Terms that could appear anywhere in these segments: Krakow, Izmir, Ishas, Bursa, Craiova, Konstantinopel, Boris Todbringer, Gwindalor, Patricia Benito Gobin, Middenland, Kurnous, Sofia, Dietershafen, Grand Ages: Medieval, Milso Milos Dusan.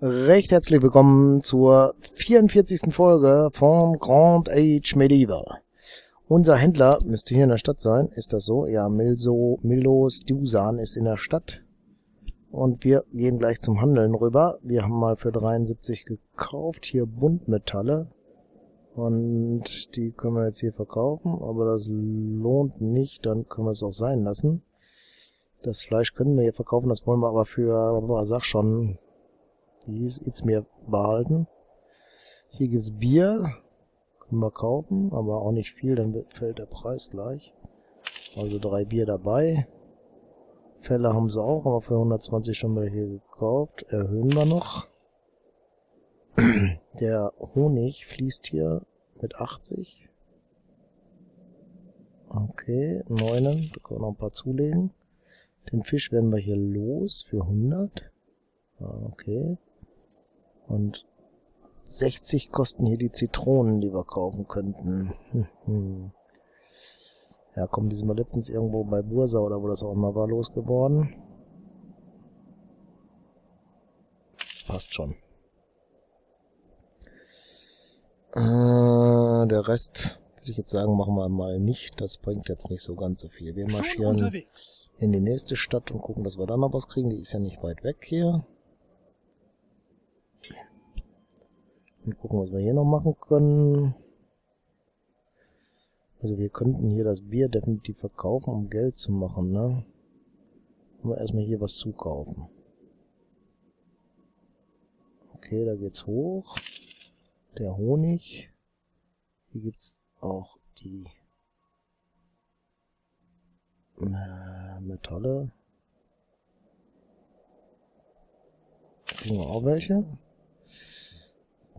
Recht herzlich willkommen zur 44. Folge von Grand Age Medieval. Unser Händler müsste hier in der Stadt sein. Ist das so? Ja, Milso Milos Dusan ist in der Stadt. Und wir gehen gleich zum Handeln rüber. Wir haben mal für 73 gekauft. Hier Buntmetalle. Und die können wir jetzt hier verkaufen. Aber das lohnt nicht. Dann können wir es auch sein lassen. Das Fleisch können wir hier verkaufen. Das wollen wir aber für, sag schon, Izmir behalten. Hier gibt es Bier. Können wir kaufen, aber auch nicht viel, dann fällt der Preis gleich. Also 3 Bier dabei. Fälle haben sie auch, aber für 120 schon mal hier gekauft. Erhöhen wir noch. Der Honig fließt hier mit 80. Okay, 9. Da können wir noch ein paar zulegen. Den Fisch werden wir hier los für 100. Okay. Und 60 kosten hier die Zitronen, die wir kaufen könnten. Ja, komm, die sind wir letztens irgendwo bei Bursa oder wo das auch immer war losgeworden. Passt schon. Der Rest, würde ich jetzt sagen, machen wir mal nicht. Das bringt jetzt nicht so ganz so viel. Wir marschieren in die nächste Stadt und gucken, dass wir da noch was kriegen. Die ist ja nicht weit weg hier. Und gucken, was wir hier noch machen können. Also wir könnten hier das Bier definitiv verkaufen, um Geld zu machen, ne? Aber erstmal hier was zukaufen. Okay, da geht's hoch. Der Honig. Hier gibt's auch die Metalle. Kriegen wir auch welche.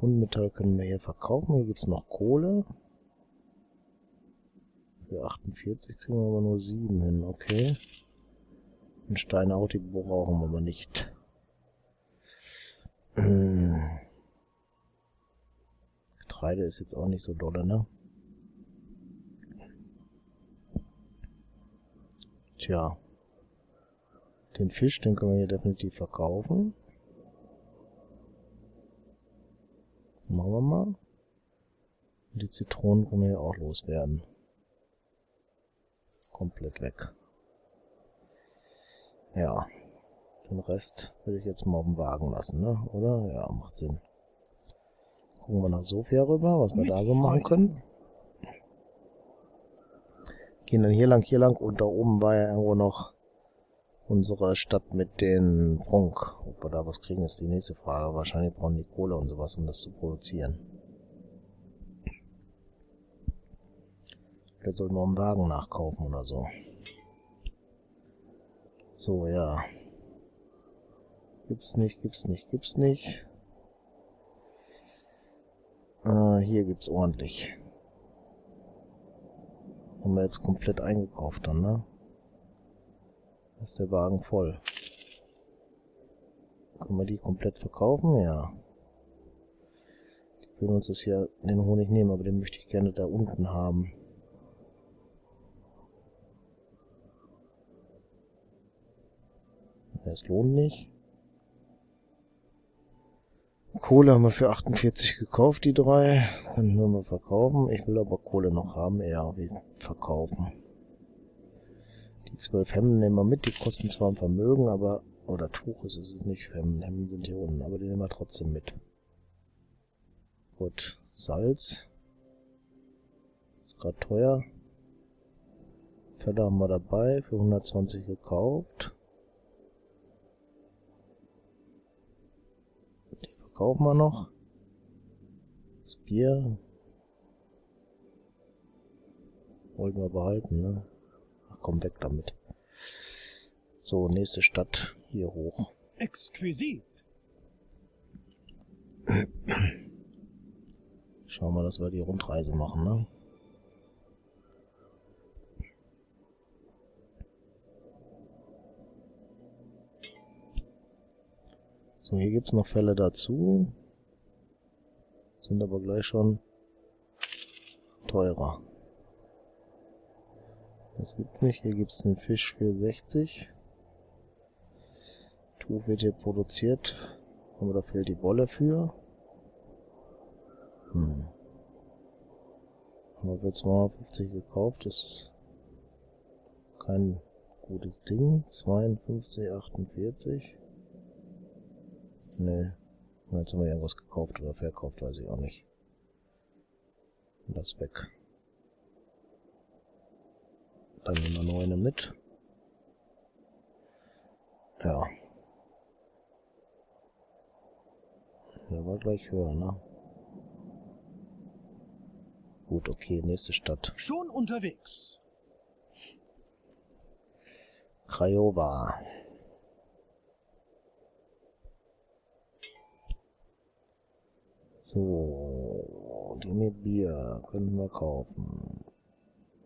Buntmetall können wir hier verkaufen. Hier gibt es noch Kohle. Für 48 kriegen wir aber nur 7 hin. Okay. Und Steine auch, die brauchen wir aber nicht. Getreide ist jetzt auch nicht so dolle, ne? Tja. Den Fisch, den können wir hier definitiv verkaufen. Machen wir mal. Die Zitronen können wir auch loswerden. Komplett weg. Ja. Den Rest würde ich jetzt mal auf dem Wagen lassen, ne? Oder? Ja, macht Sinn. Gucken wir nach Sofia rüber, was wir da so machen können. Gehen dann hier lang und da oben war ja irgendwo noch unsere Stadt mit den Prunk. Ob wir da was kriegen, ist die nächste Frage. Wahrscheinlich brauchen die Kohle und sowas, um das zu produzieren. Vielleicht sollten wir einen Wagen nachkaufen oder so. So, ja. Gibt's nicht. Hier gibt's ordentlich. Haben wir jetzt komplett eingekauft dann, ne? Ist der Wagen voll. Können wir die komplett verkaufen? Ja. Die würden uns das hier den Honig nehmen, aber den möchte ich gerne da unten haben. Das lohnt nicht. Kohle haben wir für 48 gekauft, die 3. Können wir mal verkaufen. Ich will aber Kohle noch haben, eher wie verkaufen. Die 12 Hemden nehmen wir mit, die kosten zwar ein Vermögen, aber... Oder Tuch ist es nicht, Hemden sind hier unten, aber die nehmen wir trotzdem mit. Gut, Salz. Ist gerade teuer. Felle haben wir dabei, für 120 gekauft. Die verkaufen wir noch. Das Bier. Wollten wir behalten, ne? Komm, weg damit. So, nächste Stadt hier hoch. Exquisit. Schauen wir, dass wir die Rundreise machen, ne? So, hier gibt es noch Fälle dazu. Sind aber gleich schon teurer. Das gibt's nicht. Hier gibt's den Fisch für 60. Tuch wird hier produziert. Aber da fehlt die Wolle für. Aber für 250 gekauft ist kein gutes Ding. 52, 48. Nee. Jetzt haben wir irgendwas gekauft oder verkauft, weiß ich auch nicht. Und das weg. Dann nehmen wir noch eine mit. Ja. Der war gleich höher, ne? Gut, okay, nächste Stadt. Schon unterwegs. Craiova. So, die mit Bier können wir kaufen.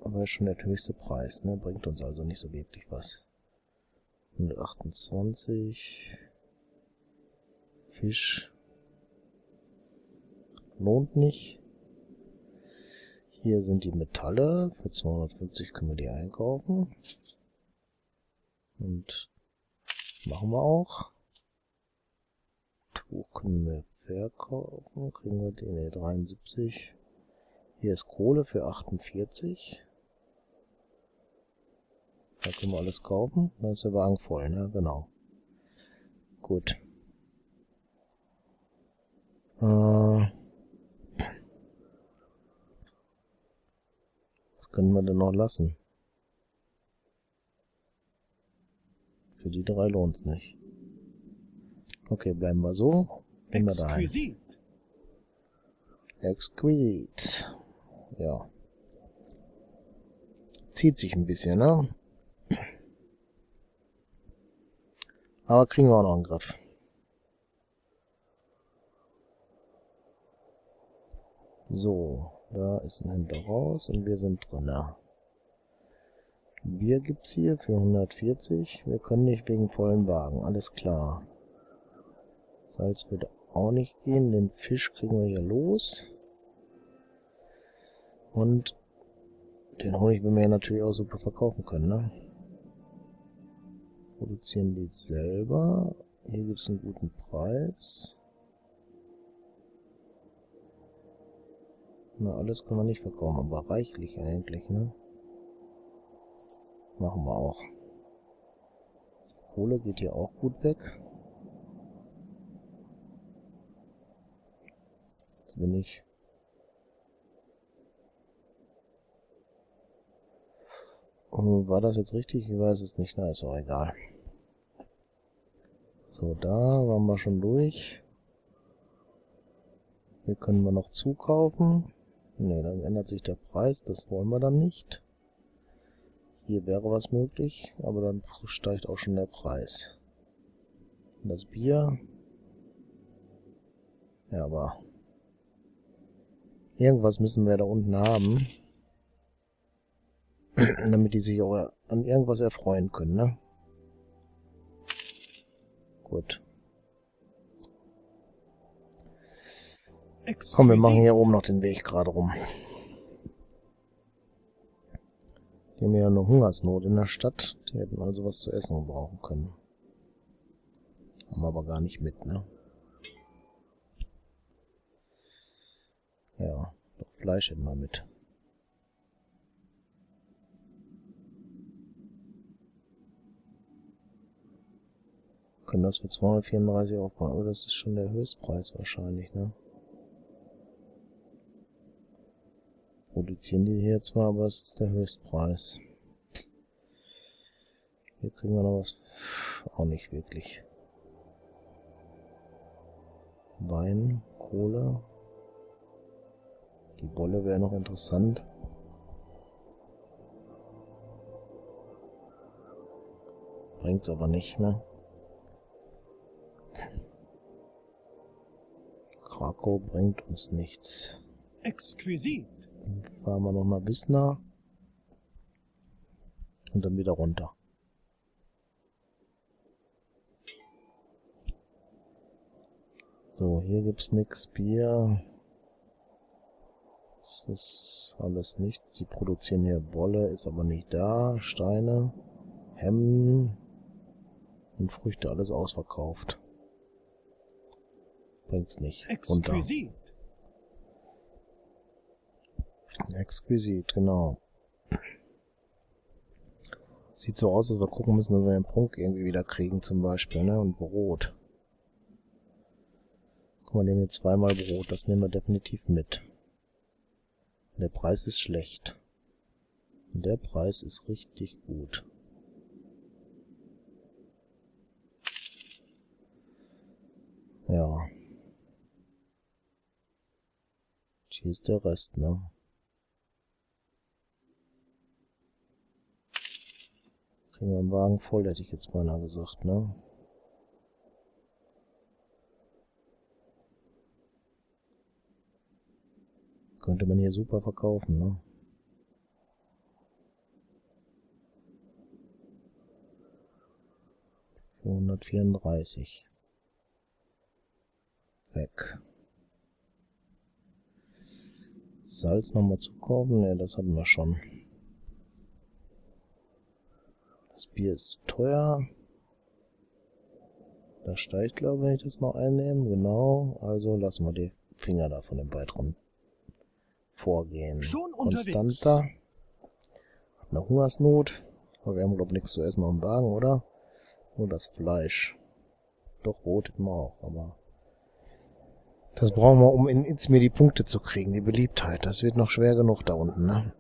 Aber schon der höchste Preis, ne? Bringt uns also nicht so wirklich was. 128. Fisch. Lohnt nicht. Hier sind die Metalle. Für 250 können wir die einkaufen. Und machen wir auch. Tuch können wir verkaufen. Kriegen wir den hier 73. Hier ist Kohle für 48. Da können wir alles kaufen. Da ist der Wagen voll, ne? Genau. Gut. Können wir denn noch lassen? Für die drei lohnt es nicht. Okay, bleiben wir so. Immer da. Exquisite. Ja. Zieht sich ein bisschen, ne? Aber kriegen wir auch noch einen Griff. So. Da ist ein Händler raus und wir sind drin. Na. Bier gibt's hier für 140. Wir können nicht wegen vollen Wagen. Alles klar. Salz wird auch nicht gehen. Den Fisch kriegen wir hier los. Und den Honig will wir ja natürlich auch super verkaufen können, ne? Produzieren die selber. Hier gibt's einen guten Preis. Na, alles können wir nicht verkaufen, aber reichlich eigentlich, ne? Machen wir auch. Kohle geht hier auch gut weg. Jetzt bin ich... Und war das jetzt richtig? Ich weiß es nicht. Na, ist auch egal. So, da waren wir schon durch. Hier können wir noch zukaufen. Ne, dann ändert sich der Preis, das wollen wir dann nicht. Hier wäre was möglich, aber dann steigt auch schon der Preis. Das Bier. Ja, aber... Irgendwas müssen wir da unten haben. Damit die sich auch an irgendwas erfreuen können, ne? Gut. Komm, wir machen hier oben noch den Weg gerade rum. Die haben ja eine Hungersnot in der Stadt. Die hätten also was zu essen gebrauchen können. Haben wir aber gar nicht mit, ne? Ja, doch Fleisch hätten wir mit. Können das für 234 auch machen. Aber das ist schon der Höchstpreis wahrscheinlich, ne? Produzieren die hier zwar, aber es ist der Höchstpreis. Hier kriegen wir noch was. Auch nicht wirklich. Wein, Cola. Die Wolle wäre noch interessant. Bringt's aber nicht, ne? Krakow bringt uns nichts. Exquisit. Fahren wir nochmal bis nah. Und dann wieder runter. So, hier gibt's nichts. Bier. Das ist alles nichts. Die produzieren hier Wolle, ist aber nicht da. Steine, Hemden und Früchte, alles ausverkauft. bringt's nicht. Exquisit. Runter. Exquisit, genau. Sieht so aus, als wir gucken müssen, dass wir den Prunk irgendwie wieder kriegen, zum Beispiel, ne? Und Brot. Guck mal, nehmen wir zweimal Brot, das nehmen wir definitiv mit. Der Preis ist schlecht. Der Preis ist richtig gut. Ja. Hier ist der Rest, ne? Kriegen wir den Wagen voll, hätte ich jetzt beinahe gesagt, ne? Könnte man hier super verkaufen, ne? Für 134. Weg. Salz nochmal zukaufen? Ne, das hatten wir schon. Das Bier ist zu teuer. Da steigt, glaube ich, wenn ich das noch einnehme. Genau, also lassen wir die Finger da von dem weiteren Vorgehen. Schon konstanter. Hat eine Hungersnot. Aber wir haben, glaube ich, nichts zu essen auf dem Wagen, oder? Nur das Fleisch. Doch, Rot immer auch, aber... Das brauchen wir, um in Izmir die Punkte zu kriegen, die Beliebtheit. Das wird noch schwer genug da unten, ne?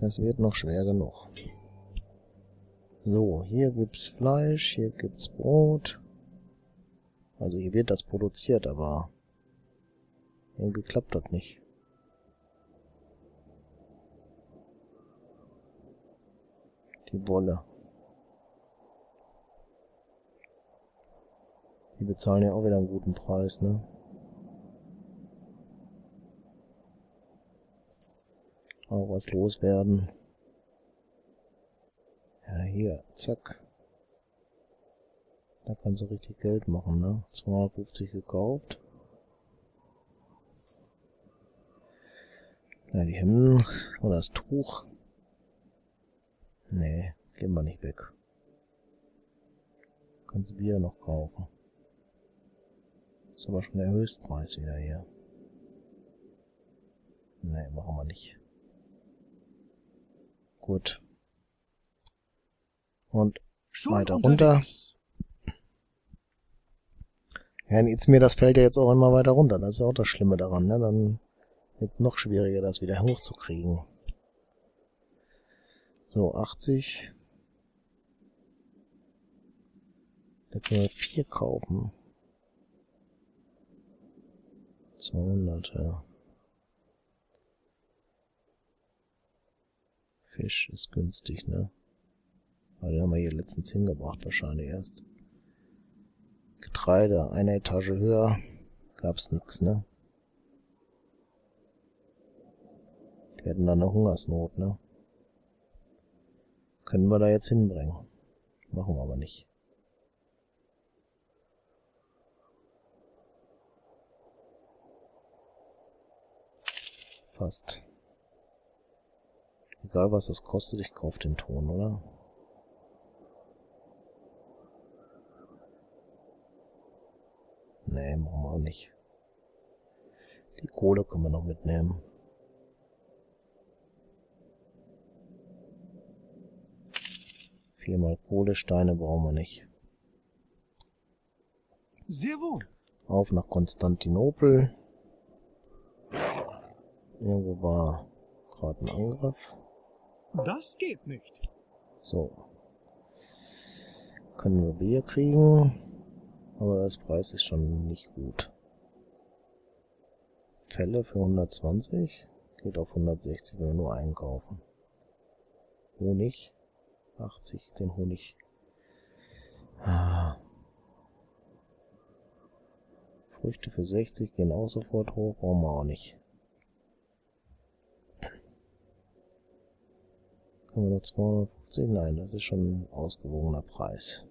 Das wird noch schwer genug. So, hier gibt's Fleisch, hier gibt's Brot. Also hier wird das produziert, aber irgendwie klappt das nicht. Die Wolle. Die bezahlen ja auch wieder einen guten Preis, ne? Auch was loswerden. Ja, hier, zack. Da kannst du richtig Geld machen, ne? 250 gekauft. Ja, die Hemden oder das Tuch. Nee, gehen wir nicht weg. Kannst du Bier noch kaufen. Ist aber schon der Höchstpreis wieder hier. Ne, machen wir nicht. Gut. Und schon weiter unterwegs. Runter. Ja, in Izmir, das fällt ja jetzt auch immer weiter runter. Das ist ja auch das Schlimme daran, ne? Dann wird es noch schwieriger, das wieder hochzukriegen. So, 80. Da können wir 4 kaufen. 200, ja. Fisch ist günstig, ne? Aber den haben wir hier letztens hingebracht, wahrscheinlich erst. Getreide, eine Etage höher, gab's nix, ne? Die hatten da eine Hungersnot, ne? Können wir da jetzt hinbringen. Machen wir aber nicht. Passt. Egal was das kostet, ich kaufe den Ton, oder? Nee, machen wir auch nicht. Die Kohle können wir noch mitnehmen. Viermal Kohle, Steine brauchen wir nicht. Sehr wohl. Auf nach Konstantinopel. Irgendwo war gerade ein Angriff. Das geht nicht. So. Können wir Bier kriegen. Aber das Preis ist schon nicht gut. Felle für 120. Geht auf 160, wenn wir nur einkaufen. Honig. 80, den Honig. Ah. Früchte für 60 gehen auch sofort hoch. Brauchen wir auch nicht. Können wir noch 250? Nein, das ist schon ein ausgewogener Preis.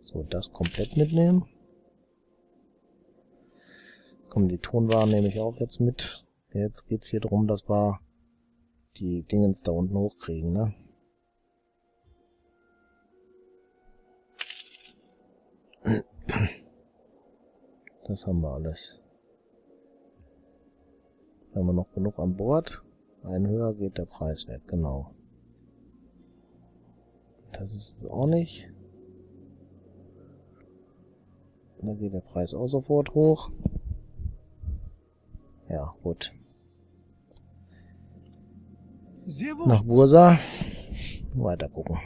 So, das komplett mitnehmen. Komm, die Tonwaren nehme ich auch jetzt mit. Jetzt geht's hier darum, dass wir die Dingens da unten hochkriegen, ne? Das haben wir alles. Haben wir noch genug an Bord? Ein höher geht der Preis weg, genau. Das ist es auch nicht. Dann geht der Preis auch sofort hoch. Ja, gut. Sehr wohl. Nach Bursa. Weiter gucken.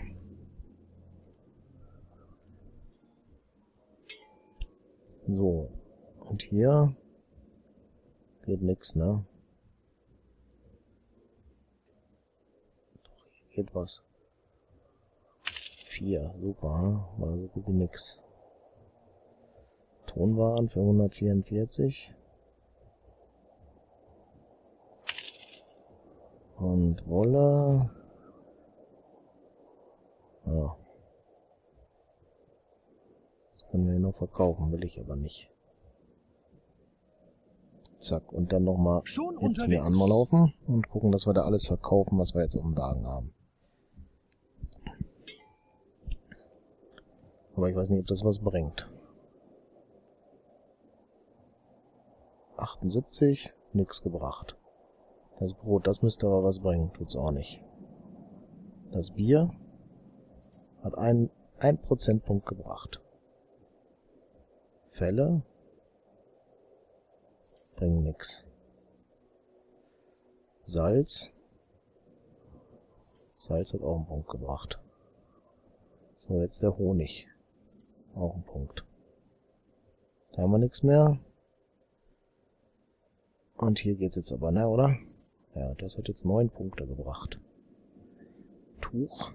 So. Und hier geht nichts, ne? Doch, hier geht was. 4, super, hm? War so gut wie nix. Tonwaren für 144. Und Wolle. Ja. Das können wir hier noch verkaufen, will ich aber nicht. Zack, und dann nochmal jetzt mir anlaufen und gucken, dass wir da alles verkaufen, was wir jetzt auf dem Wagen haben. Aber ich weiß nicht, ob das was bringt. 78, nichts gebracht. Das Brot, das müsste aber was bringen, tut's auch nicht. Das Bier hat einen Prozentpunkt gebracht. Felle bringen nichts. Salz hat auch einen Punkt gebracht. So, jetzt der Honig. Auch ein Punkt. Da haben wir nichts mehr. Und hier geht's jetzt aber, ne, oder? Ja, das hat jetzt 9 Punkte gebracht. Tuch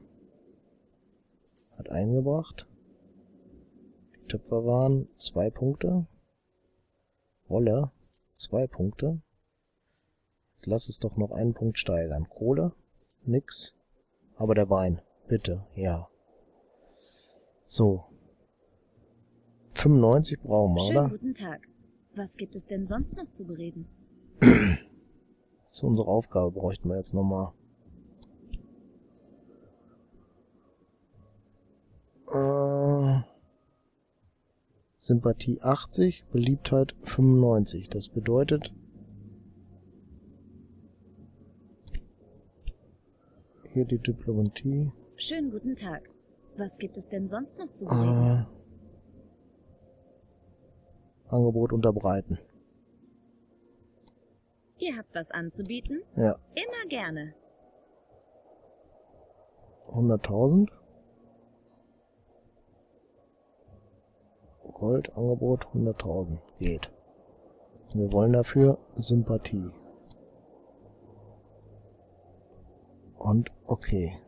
hat eingebracht. Töpfer waren 2 Punkte. Wolle 2 Punkte. Jetzt lass es doch noch einen Punkt steigern. Kohle, nix. Aber der Wein, bitte, ja. So. 95 brauchen wir, oder? Schönen guten Tag. Was gibt es denn sonst noch zu bereden? Zu unserer Aufgabe bräuchten wir jetzt nochmal. Sympathie 80, Beliebtheit 95. Das bedeutet, hier die Diplomatie. Schönen guten Tag. Was gibt es denn sonst noch zu bereden? Angebot unterbreiten. Ihr habt was anzubieten? Ja. Immer gerne. 100.000. Gold, Angebot, 100.000. Geht. Wir wollen dafür Sympathie. Und okay.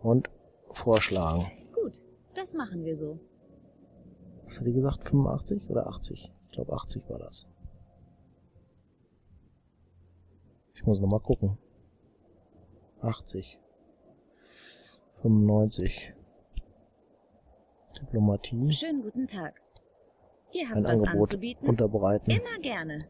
Und vorschlagen. Gut, das machen wir so. Was hat die gesagt? 85 oder 80? Ich glaube 80 war das. Ich muss nochmal gucken. 80. 95. Diplomatie. Schönen guten Tag. Ihr habt was anzubieten. Unterbreiten. Immer gerne.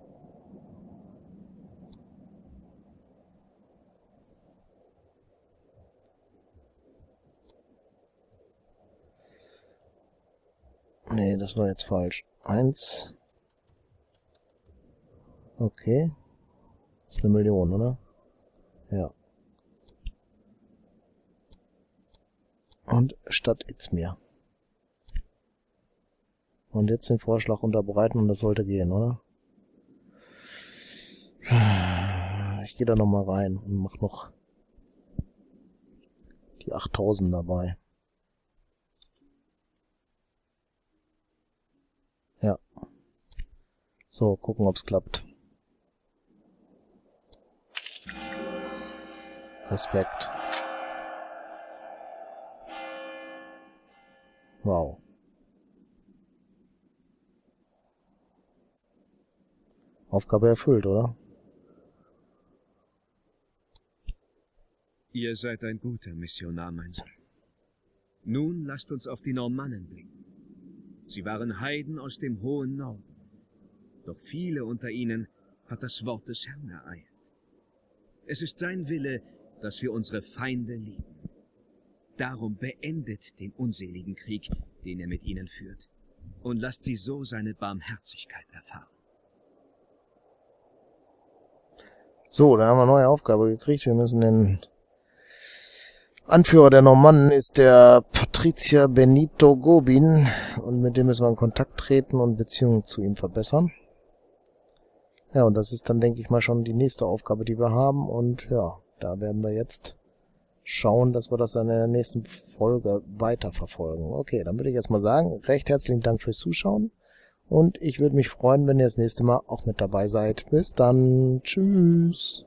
Nee, das war jetzt falsch. 1. Okay. Das ist eine Million, oder? Ja. Und Stadt Izmir. Und jetzt den Vorschlag unterbreiten und das sollte gehen, oder? Ich gehe da nochmal rein und mache noch die 8000 dabei. Ja. So, gucken, ob es klappt. Respekt. Wow. Aufgabe erfüllt, oder? Ihr seid ein guter Missionar, mein Sohn. Nun lasst uns auf die Normannen blicken. Sie waren Heiden aus dem hohen Norden. Doch viele unter ihnen hat das Wort des Herrn ereilt. Es ist sein Wille, dass wir unsere Feinde lieben. Darum beendet den unseligen Krieg, den er mit ihnen führt, und lasst sie so seine Barmherzigkeit erfahren. So, da haben wir eine neue Aufgabe gekriegt. Wir müssen den Anführer der Normannen, ist der Patricia Benito Gobin, und mit dem müssen wir in Kontakt treten und Beziehungen zu ihm verbessern. Ja, und das ist dann, denke ich mal, schon die nächste Aufgabe, die wir haben, und ja, da werden wir jetzt schauen, dass wir das dann in der nächsten Folge weiterverfolgen. Okay, dann würde ich jetzt mal sagen, recht herzlichen Dank fürs Zuschauen, und ich würde mich freuen, wenn ihr das nächste Mal auch mit dabei seid. Bis dann, tschüss!